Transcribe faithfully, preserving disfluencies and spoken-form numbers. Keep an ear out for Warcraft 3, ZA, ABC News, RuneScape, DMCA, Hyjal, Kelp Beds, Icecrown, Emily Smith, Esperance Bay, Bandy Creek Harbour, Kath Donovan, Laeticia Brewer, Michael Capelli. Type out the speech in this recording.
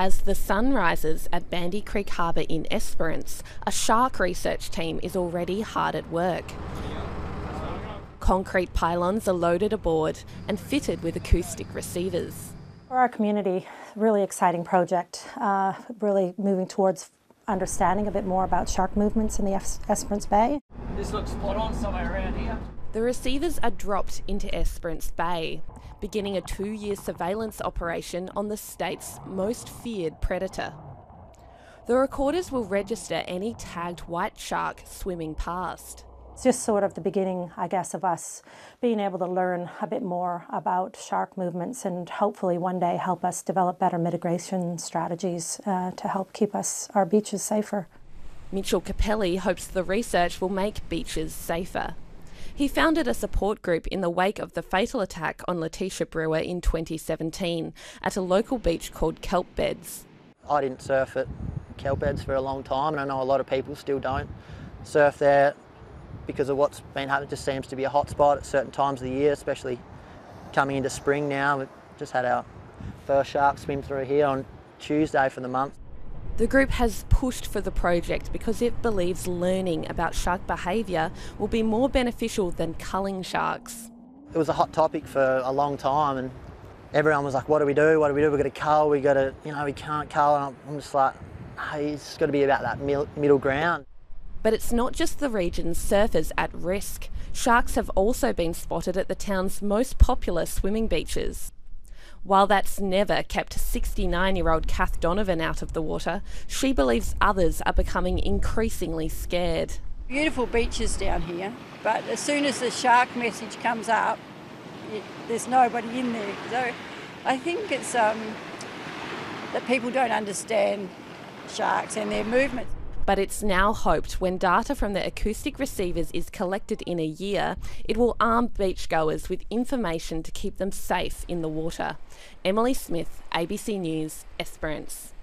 As the sun rises at Bandy Creek Harbour in Esperance, a shark research team is already hard at work. Concrete pylons are loaded aboard and fitted with acoustic receivers. For our community, really exciting project, uh, really moving towards understanding a bit more about shark movements in the Esperance Bay. This looks spot on somewhere around here. The receivers are dropped into Esperance Bay, beginning a two-year surveillance operation on the state's most feared predator. The recorders will register any tagged white shark swimming past. It's just sort of the beginning, I guess, of us being able to learn a bit more about shark movements and hopefully one day help us develop better mitigation strategies uh, to help keep us, our beaches safer. Michael Capelli hopes the research will make beaches safer. He founded a support group in the wake of the fatal attack on Laeticia Brewer in twenty seventeen at a local beach called Kelp Beds. I didn't surf at Kelp Beds for a long time, and I know a lot of people still don't surf there. Because of what's been happening, it just seems to be a hot spot at certain times of the year, especially coming into spring now. We've just had our first shark swim through here on Tuesday for the month. The group has pushed for the project because it believes learning about shark behaviour will be more beneficial than culling sharks. It was a hot topic for a long time, and everyone was like, what do we do, what do we do, we've got to cull, we've got to, you know, we can't cull. And I'm just like, hey, it's got to be about that middle ground. But it's not just the region's surfers at risk. Sharks have also been spotted at the town's most popular swimming beaches. While that's never kept sixty-nine-year-old Kath Donovan out of the water, she believes others are becoming increasingly scared. Beautiful beaches down here, but as soon as the shark message comes up, it, there's nobody in there. So I think it's um, that people don't understand sharks and their movements. But it's now hoped when data from the acoustic receivers is collected in a year, it will arm beachgoers with information to keep them safe in the water. Emily Smith, A B C News, Esperance.